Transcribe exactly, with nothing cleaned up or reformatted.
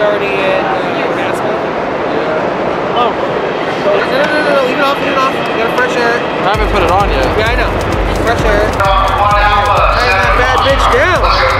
it's already in uh, Nebraska. Yeah. Oh. No, no, no, no, no, leave it off, leave it off. We got a fresh air. I haven't put it on yet. Yeah, I know. Fresh air. Turn that bad bitch down.